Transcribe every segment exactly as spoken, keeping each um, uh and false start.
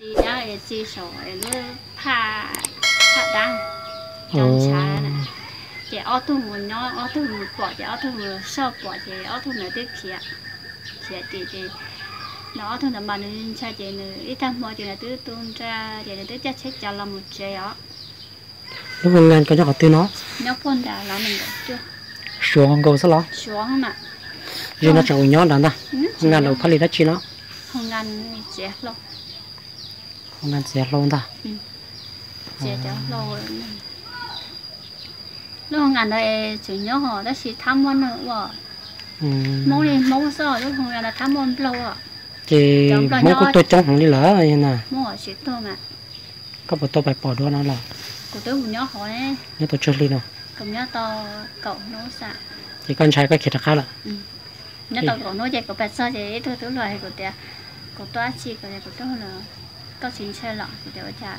chị đã ở chị sổ nó thả thả đăng đăng trái này chị ở thùng một nó ở thùng một quả chị ở thùng một sâu quả chị ở thùng này tiếp kia kia chị chị nó ở thùng là bạn nên cha chị nữa ít tham mọi chuyện là tứ tuôn ra chị là tứ chắc chết cho làm một trẻ đó lúc mình lên cái cho họ tư nó nó phun đã là mình được chưa xuống không câu số lắm xuống mà giờ nó trồng nhót đàn ta không ngăn đầu phát lì đã chi nó không ngăn chết luôn không ngăn chết luôn ta chết lâu lúc không ngăn đây chủ nhớ họ đã chỉ tham món nữa vợ món đi món sò lúc không ngăn là tham món lâu ạ chị món của tôi trong hàng đi lỡ rồi nè món ở chị tôi mà có một tôi phải bỏ đó nó là của tôi cũng nhớ họ đấy nhớ tôi chưa đi đâu cũng nhớ to cậu nấu sạ thì con trai có kẹt được không ạ nhớ tao cậu nấu dậy cậu bẹt sơ thì tôi tôi loài của tè cậu toa chi cậu này cậu tôi là cậu chính xe lọ của tè trai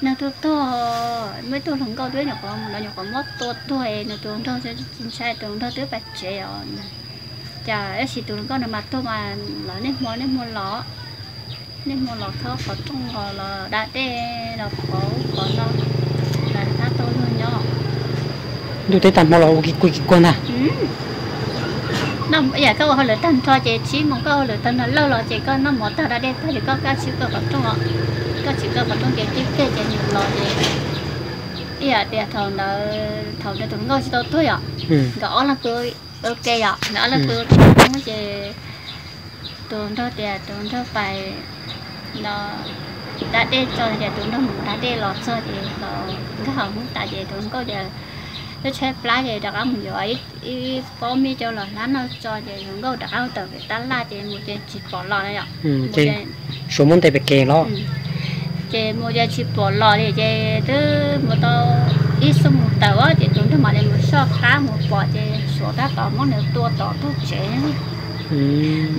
nó tôi to mấy tôi thằng cậu đứa nhỏ có nó nhỏ có mót tôi tôi nó tôi thằng tôi chính xe tôi thằng tôi bẹt chế rồi chả chỉ tôi con là mặt tôi mà nó nên mua nên mua lọ nên mua lọ thơ có trong họ là đã đe là có có nó là ta tôi thôi nhỏ tôi thấy tầm bao lâu cái quỳ quân à? Năm bây giờ các bạn lựa tân cho chị chỉ một câu lựa tân là lâu rồi chị con năm một tờ đã đem phải được các các chị cơ bản trong họ các chị cơ bản trong cái cái cái cái nhiều loại gì? Bây giờ để thầu là thầu để tụi nó chỉ tôi thôi ạ. Gõ là cứ ok ạ, đó là cứ không chị tụi nó để tụi nó phải nó đã đem cho để tụi nó đã đem lọt cho thì nó cái hỏng tại vì tụi nó có giờ cái chép lá gì đặt áo mình giỏi, có mi cho lợn lá nó cho gì chúng tôi đặt áo từ cái tán lá gì một cái chỉ bỏ lò này ạ. Chị số muốn tay về kề lo. Chị một cái chỉ bỏ lò thì chị thứ một tàu ít số một tàu á chị chúng tôi mà đem một số cá một bỏ chị số cá tàu món nửa tua tàu thuốc chế,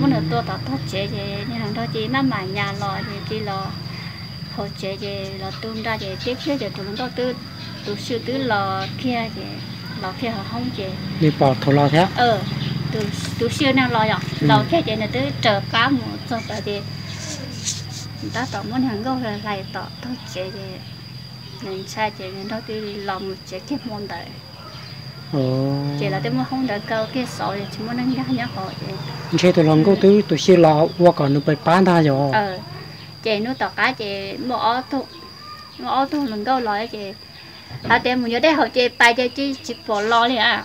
món nửa tua tàu thuốc chế thì như hàng thôi chị năm mảnh nhà lò thì chị lò hỗ chế thì lò tôm ra thì tiếp theo thì chúng tôi tư tụi sư tứ lò kia chị lò kia họ không chị đi bỏ thầu lò thế ờ tụi tụi sư nào lò dọc lò kia chị là tứ chờ cá một cho tại vì người ta tỏ món hàng gốc là lại tỏ thôi chị thì mình sai chị nên đó tứ lò một chị kia môn đời chị là tứ món không đời câu kia sọ thì chỉ muốn ăn nhá nhá họ chị chị tụi lò gốc tứ tụi sư lò qua còn được bảy bán ra rồi ờ chị nuôi tỏ cá chị bỏ thu bỏ thu lần câu lò chị à thì mình nhớ đấy họ chơi bài chơi chỉ chỉ bỏ lò đi à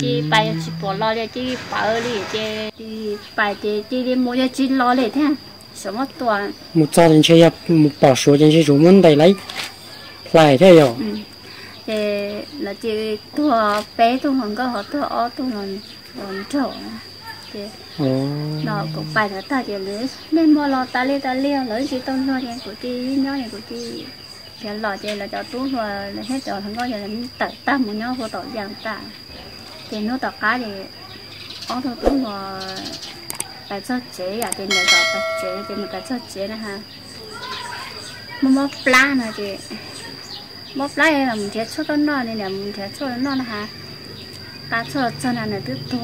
chỉ bài chỉ bỏ lò đi chỉ bảo đi chơi chỉ bài chơi chỉ đi mua chơi chỉ lò đi thế sao mất tuần một giờ đến chơi một bảo số đến chơi chúng mình đầy lấy lại thế rồi thì là chơi thua bé thua hồng có họ thua ó thua hồng hồng trổ thì nó cũng bài nó ta chơi lấy nên mua lò ta lấy ta leo lấy chỉ tôm thôi của chị nhớ này của chị giờ lò chơi là cho tú và hết rồi thằng coi giờ là tự ta muốn nhau vô tội giang ta thì nó tọt cá thì ó thôi tú và cái sơ chế à thì người tọt cái chế thì người cái sơ chế này ha mua móc lá này chị móc lá là mình chế cho nó non nên là mình chế cho nó non ha cá cho cho nó là tiếp tục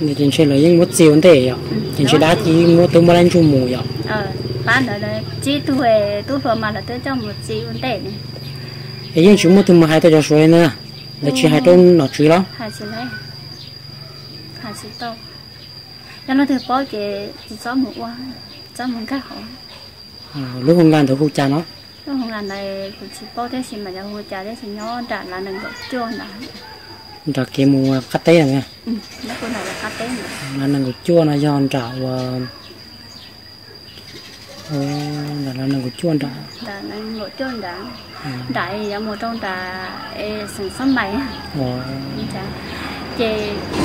người trên chơi là những mốt gì vấn đề vậy trên chơi đá chỉ mua từ mua lên chung mù vậy bán ở đây chỉ thuê tu phở mà là tôi cho một chị vấn đề này. Thế nhưng chúng mua từ mà hai tôi cho suối nữa, để chị hai tôi nó chui lắm. Hai chị đấy, hai chị tôi. Cho nó thử bao cái gió mùa qua, gió mùa cá hổ. Lúc không ăn thì hút trà nó. Lúc không ăn này chỉ bao thế thì mà giờ hút trà thế thì nó trả là đừng có chua nữa. Trả kia mùa cắt té này nghe. Ừ, nó cũng là cắt té nữa. Là đừng có chua nó do trả Ồ, là là ngồi chuồn đã. Đã ngồi chuồn đã. Đã giờ một trong đã sản xuất máy. Ồ. Chị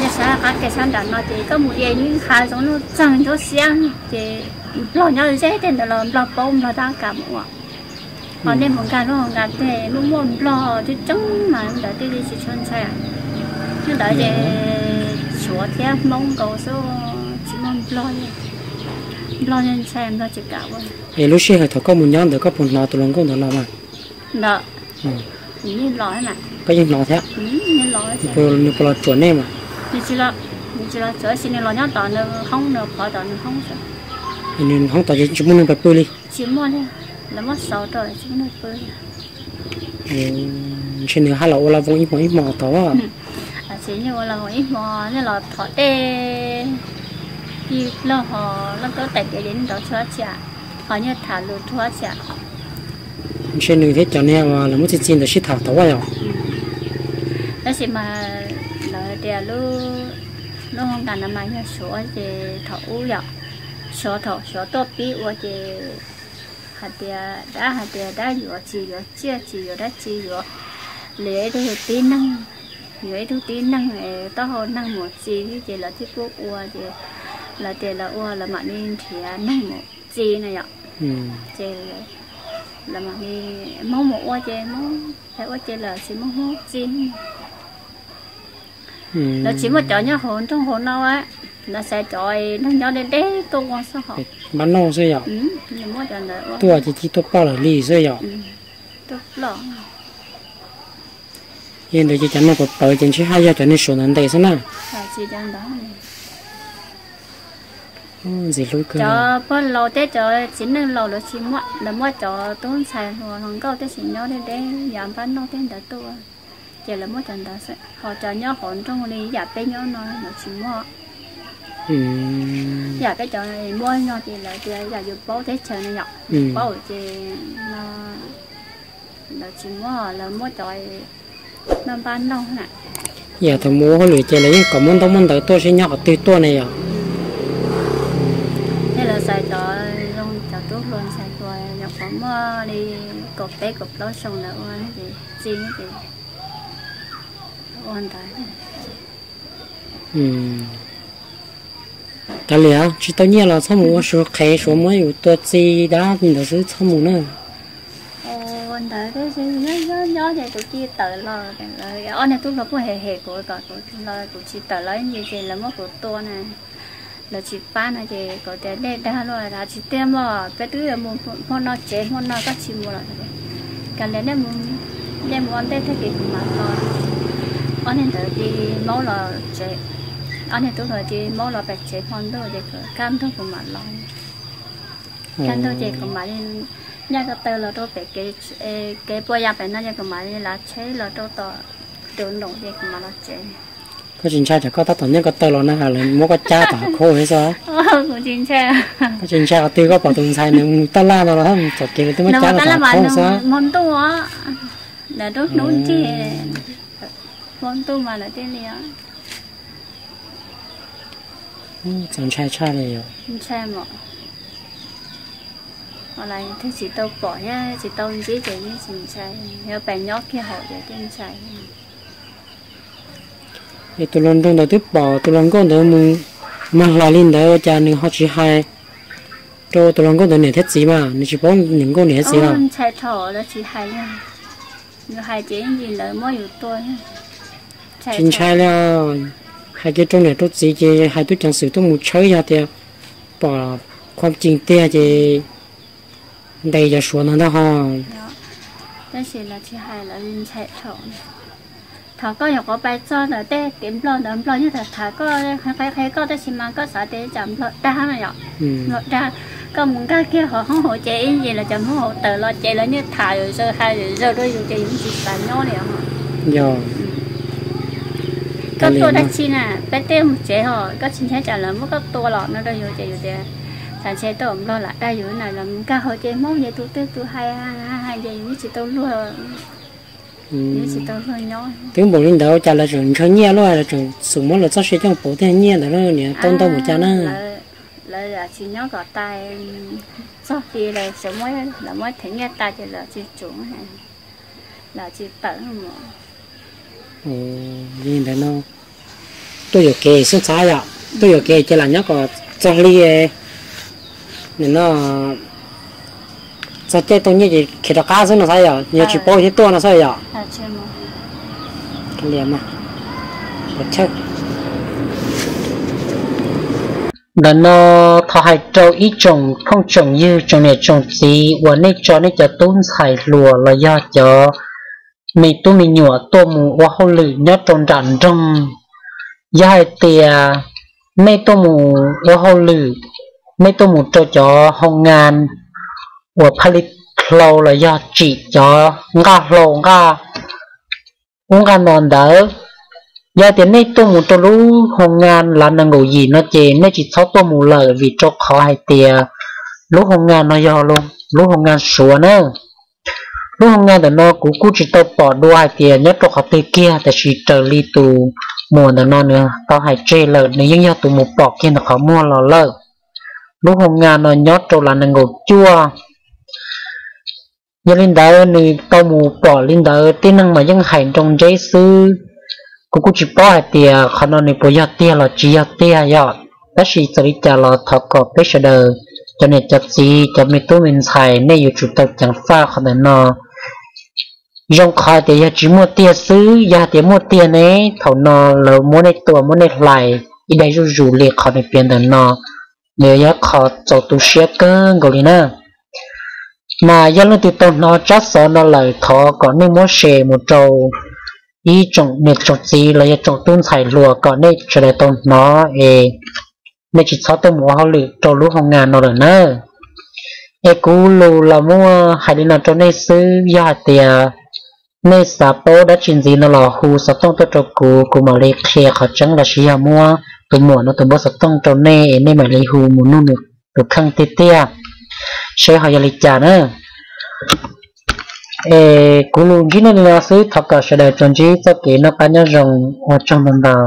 nhà xã các cái sản đã nói chị có một cái những khai giống nó chẳng cho xem chị lo nhau dễ tiền là lo lo bông lo đang cả một. Còn nên một cái nó một cái thì nó muốn lo chứ chẳng mà đã đi đi chỉ chôn xe. Chứ đã chị chúa theo mong cầu số chỉ mong lo lo nên xem lo chỉ cả luôn. Thì lúc xưa thợ có một nhóm thợ có một lò tụi lông có một lò mà. Đó. Ừ. Những lò ấy mà. Có những lò thế. Ừ, những lò. Những lò chuẩn em mà. Những chỉ lò, những chỉ lò chuẩn xin những lò nhóm tỏ nó không được, họ tỏ nó không được. nên không tỏ chúng muốn bật bơi đi chiếm mòn thôi là mất sáu rồi chúng nó bơi trên nửa hai lỗ là vùng ít mỏ ít mỏ to à chỉ như là vùng ít mỏ nên là thọ tê thì là họ nó có tại cái đến đó cho chả họ như thả lửa cho chả trên nửa thế cho nên là muốn xin được xịt thảo to rồi đó chỉ mà là để luôn nó không cần làm như số thì thấu rồi số thấu số to bị hoặc là hạt đá đá hạt đá dừa chỉ dừa chia chỉ dừa đất chỉ dừa lấy được tí năng lấy được tí năng này to hơn năng một gì thì là thiết quốc ua thì là tiền là ua là mà nên thì năng một gì này ạ thì là mà đi máu một ua thì máu phải ua thì là chỉ máu hút gì nó chỉ một chỗ nhá hồn trong hồn đâu á nó sẽ trời nó nhỏ đến đấy tôi quan sát họ bán nông xây dọc tôi chỉ chỉ tôi bao là lì xây dọc tôi lỏng hiện tại chỉ chắn là có tới trên chỉ hai giờ trở nên số lần đấy xem nào chỉ chắn đó gì lối cơ cho bao lâu tết cho chỉ nên lâu là chỉ mua là mua cho tôi xài hồ hàng câu tết chỉ nhỏ đến đấy giảm bán nông tết đã tôi chỉ là mua chân đó sẽ họ cho nhau hồn trong này giả bé nhau nói nó chỉ mua giả cái chỗ này mua nhau thì là thì giả dùng bao thế trời này nhọ bao thì nó chỉ mua là mua trời nó bán đâu nè giả thằng mua họ lười chơi lấy còn muốn đâu muốn tới tôi sẽ nhọ từ tôi này à thế là xài cho luôn cho tốt luôn xài tôi nhọ có mua đi cột té cột đó xong là ăn thì riêng thì ôn tài, um, cái lẽ chỉ tao nhớ là sao mua số khay số mới ở tuột gì đó mình đãซื้อsao mua nữa. Ôn tài đấy chứ nhớ nhớ nhớ thì tụi chị tự lo, ôn này tụi nó cũng hề hề của cả tụi nó tụi chị tự lấy như thế là mất của tôi này, là chị bán này thì có thể để ra rồi là chị đem mà cái thứ là mua mua nó chế mua nó các chị mua lại, cái lẽ này mua đem mua ăn tết thế kỷ mà còn anh em tới đi máu là chế anh em tới rồi đi máu là bạch chế phong đâu để cam thôi của mặt lon cam thôi để của mặt nên nhà cái tờ là tôi phải cái cái bôi da phải nó nhà của mặt là chế là tôi tờ tự nổ để của mặt là chế có chính xác chứ có tất cả những cái tờ là nó là mua cái cha tả khô hay sao có chính xác có chính xác tôi có bảo tồn sai nên ta la nó là không chặt cái tôi mới cha tả khô sao món tôi á là tôi nấu chi con tu mà là tên này á, chẳng trai trai này rồi, không trai mà, còn lại thì chỉ tao bỏ nhá, chỉ tao dễ chơi như chỉ trai, nếu bạn nhóc kia họ để tên trai, thì tôi lần trong đầu tiếp bỏ, tôi lần con đầu mình mang lại lên đấy cha nên họ chỉ hai, cho tôi lần con đầu này thích gì mà, nên chỉ bỏ những con này hết gì nào, trai thọ là chỉ hai nha, nhưng hai chị gì là mới được tôi. Chính xác là hai cái trong này tốt gì chứ hai tôi chẳng sử tôi một chơi ra thì bỏ không chính tia thì đây giờ xuống nó đã ho. Đó chỉ là chỉ hai là linh chạy thọ. Thọ có nhiều có bài cho là té kiếm lo đấm lo như thật thà có phải phải có tới chỉ mang có sợ té chậm lo đa này ạ. Lo đa có muốn cái kia họ không hỗ trợ gì là chậm không hỗ trợ lo chạy là như thà rồi giờ hai rồi giờ đôi rồi chạy những gì cả nhau này ạ. Dạ. Các tôi đã xin à, bé tiêu một chế họ, các xin chế trả lời mất các tôi lọ nó đây rồi chế rồi chế, sản chế tôi cũng lo lại đây rồi này là các họ chế mốt như tôi tôi tôi hai hai gì như chị tôi luôn, như chị tôi luôn nhói. Tiếng bổn linh đầu trả lời chuẩn cho nghe luôn là chuẩn sủng mốt là rất sẽ trong bổ thiên nghe là nó nè tôn tôi một cha nó. Là là chị nhói có tai, sau khi là sủng mốt là mốt thấy nghe tai thì là chị chuẩn này, là chị tẩn mà. Ừ, nhìn thấy nó tôi được kê xuất xá rồi tôi được kê chỉ là nhắc có cho ly nên nó sao thế tôi như gì khi đó cá xuống nó sai rồi nhiều chỉ bôi thế tôi nó sai rồi cái liền mà có chất nên nó thọ hai trâu ít trồng không trồng như trồng này trồng gì và nên cho nên cho tốn xài lùa là do cho mình tôi mình nhựa tôi mù qua hậu lử nhớ tròn rắn trong dài tiề này tôi mù qua hậu lử mấy tôi một cho cho hồng ngàn của Palip lâu là do chỉ cho ngã lâu ngã uống ngã non đỡ giờ thì mấy tôi một cho lú hồng ngàn là năng ngủ gì nó chỉ nó chỉ sáu tôi một lời vì cho khó hay tiền lú hồng ngàn nó do luôn lú hồng ngàn sủa nữa lú hồng ngàn thì nó cũng cũng chỉ tôi bỏ đua hay tiền nhất cho học tây kia thì chỉ trở li tù mua nó non nữa tao hay chơi lời nếu như do tụi một bỏ kia nó khó mua lò lời lúc hôm nga nó nhót trâu là năng ngột chua giờ lên đá này tao mù bỏ lên đá tí năng mà dân hành trong giấy sư cũng cũng chỉ bỏ hai tìa khó nó này bỏ giọt tìa là chỉ giọt tìa giọt bác sĩ sẽ đi trả lọ thọ cỏ bế sở đờ cho nên chạp gì cho mình tố mình xài nên dù chủ tập chẳng pha khó này nó dòng khỏi thì chỉ mua tìa sư giờ thì mua tìa này thảo nó là mua này tùa mua này lại đi đây rủ rủ liệt khó này biến thành nó nếu nhớ khó cho tôi sẽ cơ ngồi đi nè mà giờ lúc tụi tôi nó chắc sợ nó lời thọ có nên muốn xe một trâu ý chồng mệt chồng gì là chồng tuôn xài lùa có nên trở lại tôi nó ê nên chỉ sáu tôi mua hao lì trâu lúa hàng ngàn nó rồi nè ê cú lù là mua hai đứa nào cho nên xứ do tiền nên sạp bố đã chuyện gì nó là hù sáu tôi tôi trâu cú cú mà lấy kia khó chẳng là chỉ mua tôi mua nó từ bớt sập tông trâu nè nên mày lấy hù muốn nuôi được được khăng tê tê sẽ hỏi lấy trả nữa ê cũng luôn chỉ nên là xứ thọc cả sẽ để trôn chỉ cho kỹ nó cá nhân rồng hoặc trong đồng bào